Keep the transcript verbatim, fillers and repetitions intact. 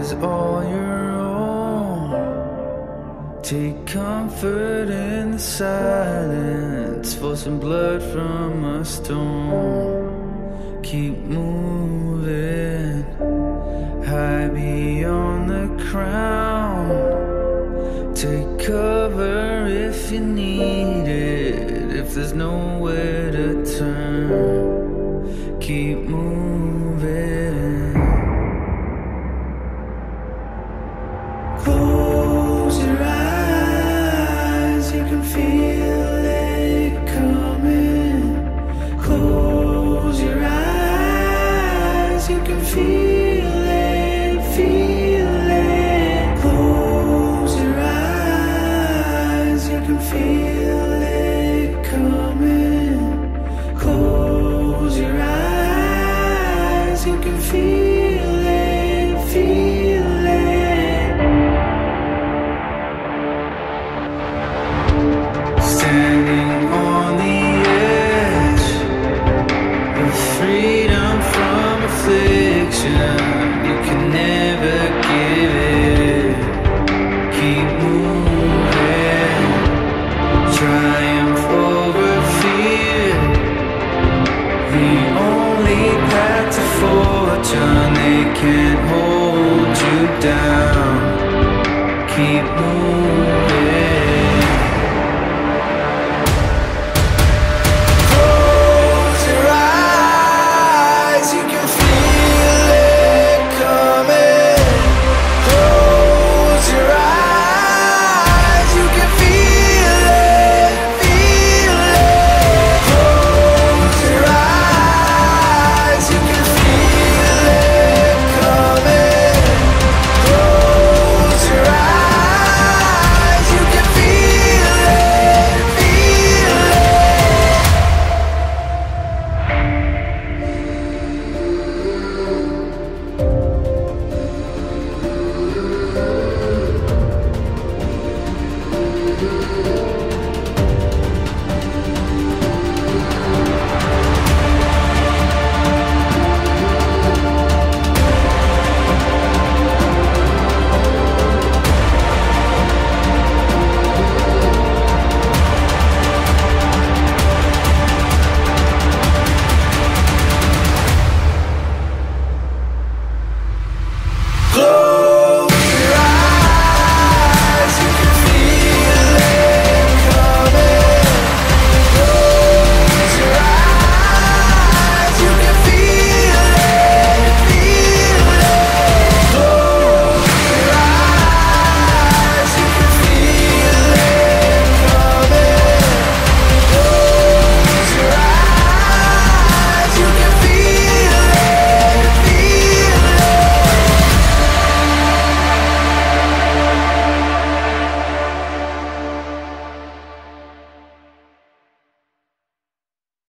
is all your own. Take comfort in the silence, forcing blood from a stone. Keep moving high beyond the crown. Take cover if you need it, if there's nowhere to turn. Keep moving.